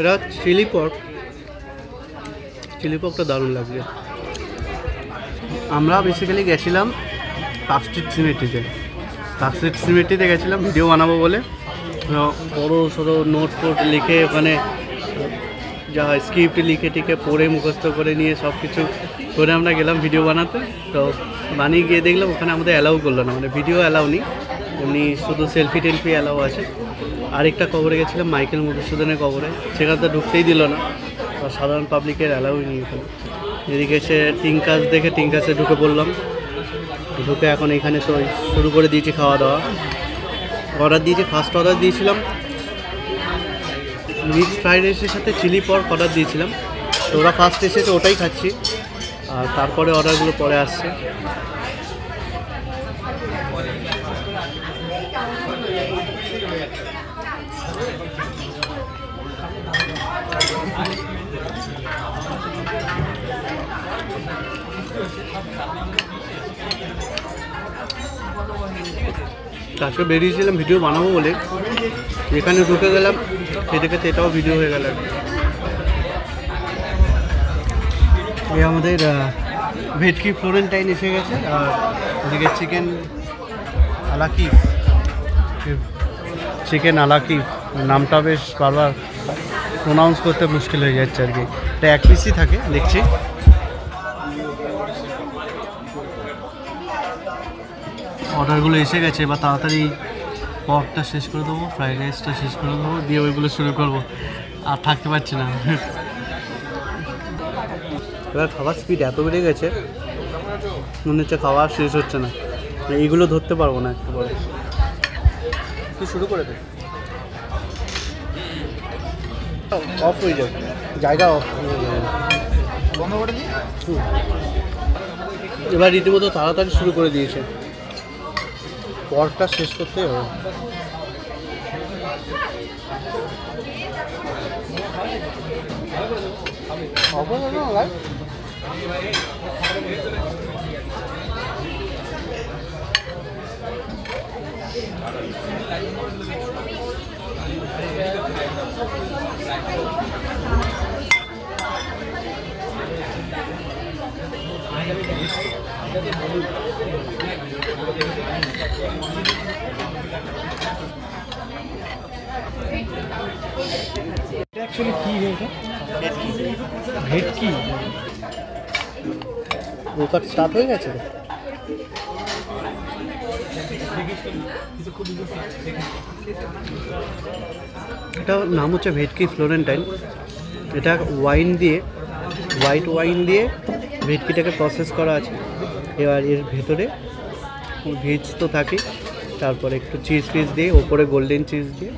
এটা চিলি পক, চিলি পকটা দারুণ লাগবে। আমরা বেসিক্যালি গেছিলাম পার্ক স্ট্রিট সিমেট্রিতে, পার্ক স্ট্রিট সিমেট্রিতে গেছিলাম ভিডিও বানাবো বলে। বড়ো সড়ো নোট ফোট লিখে ওখানে যা স্ক্রিপ্ট লিখে টিখে পড়ে মুখস্থ করে নিয়ে সব কিছু করে আমরা গেলাম ভিডিও বানাতে। তো বানিয়ে গিয়ে দেখলাম ওখানে আমাদের অ্যালাউ করলো না, মানে ভিডিও অ্যালাউ নেই, এমনি শুধু সেলফি টেলফি অ্যালাউ আছে। আরেকটা কবরে গেছিলাম, মাইকেল মধুসূদনের কবরে, সেখানে তো ঢুকতেই দিল না, সাধারণ পাবলিকের অ্যালাউই নেই এখানে। এদিকে সে টিঙ্কাস দেখে টিঙ্কাসে ঢুকে পড়লাম, ঢুকে এখন এখানে তো শুরু করে দিয়েছি খাওয়া দাওয়া। অর্ডার দিয়েছি, ফার্স্ট অর্ডার দিয়েছিলাম মিক্স ফ্রাইড রাইসের সাথে চিলি পর্ক অর্ডার দিয়েছিলাম, তো ওরা ফার্স্ট এসেছে ওটাই খাচ্ছি, আর তারপরে অর্ডারগুলো পরে আসছে। আজকে বেরিয়েছিলাম ভিডিও বানাবো বলে, এখানে ঢুকে গেলাম, খেতে খেতে এটাও ভিডিও হয়ে গেল। এই আমাদের ভেটকি ফ্লোরেন্টাইন এসে গেছে, আর এদিকে চিকেন আ লা কিয়েভ, চিকেন আ লা কিয়েভ নামটা বেশ বারবার প্রোনাউন্স করতে মুশকিল হয়ে যাচ্ছে আর কি। এটা এক পিসই থাকে দেখছি। অর্ডারগুলো এসে গেছে, এবার তাড়াতাড়ি পকটা শেষ করে দেবো, ফ্রাইড রাইসটা শেষ করে দেবো, দিয়ে ওইগুলো শুরু করবো, আর থাকতে পারছি না। এবার খাওয়ার স্পিড এত বেড়ে গেছে মনে হচ্ছে খাওয়া শেষ হচ্ছে না, এইগুলো ধরতে পারবো না। একটু পরে তুই শুরু করে দে, অফ হয়ে যাবে, জায়গা অফ হয়ে যাবে, বন্ধ করে দিই। এবার রীতিমতো তাড়াতাড়ি শুরু করে দিয়েছে, পরটা শেষ করতে হবে। एक्चुअली की है बेटकी, बेटकी वो कट स्टार्ट हो गया है। এটা নাম হচ্ছে ভেটকি ফ্লোরেন্টাইন। এটা ওয়াইন দিয়ে, হোয়াইট ওয়াইন দিয়ে ভেটকিটাকে প্রসেস করা আছে। এবার এর ভেতরে ভেজ তো থাকে, তারপরে একটু চিজ ফিজ দিয়ে, ওপরে গোল্ডেন চিজ দিয়ে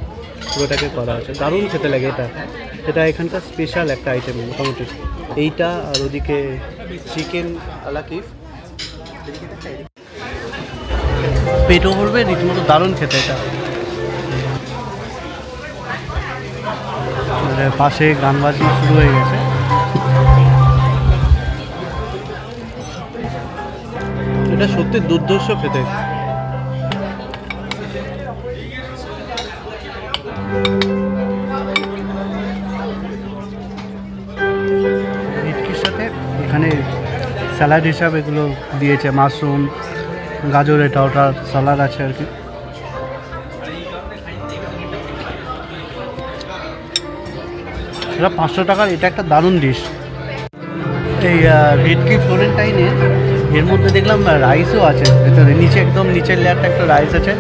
পুরোটাকে করা আছে। দারুণ খেতে লাগে এটা, এটা এখানকার স্পেশাল একটা আইটেম মোটামুটি এইটা। আর ওদিকে চিকেন আ লা কিয়েভ, পেটও ভরবে রীতিমতো, দারুণ খেতে এটা। পাশে গান বাজনা শুরু হয়ে গেছে। এটা সত্যি দুর্ধর্ষ খেতে। ভেটকির সাথে এখানে স্যালাড হিসাবে এগুলো দিয়েছে, মাশরুম, গাজর, এটা ওটা স্যালাড আছে আর কি। এটা 500 টাকার, এটা একটা দারুণ ডিশ। এই ভেটকি ফ্লোরেন্টাইনে এর মধ্যে দেখলাম রাইসও আছে ভেতরে, নিচে একদম নিচের লেয়ারটা একটা রাইস আছে।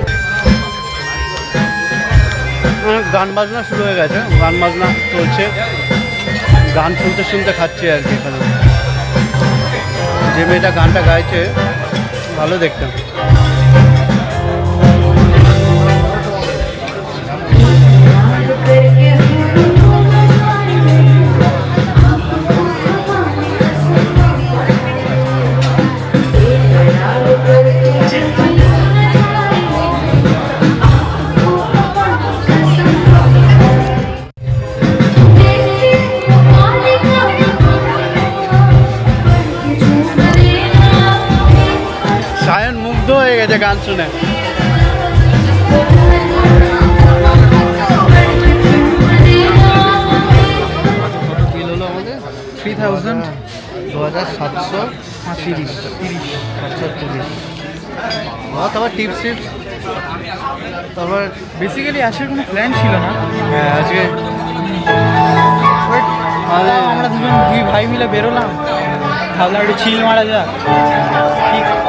গান বাজনা শুরু হয়ে গেছে, গান বাজনা চলছে, গান শুনতে শুনতে খাচ্ছে আর কি। এখানে যে মেয়েটা গানটা গাইছে ভালো দেখতাম। গান শুনে थाउजेंड दो हज़ार सात सौ तीस और तब टिप्स तब बेसिकली आज के प्लान छो ना आज के भाई मिले बेरोलाम भावल एक चिल मारा जा।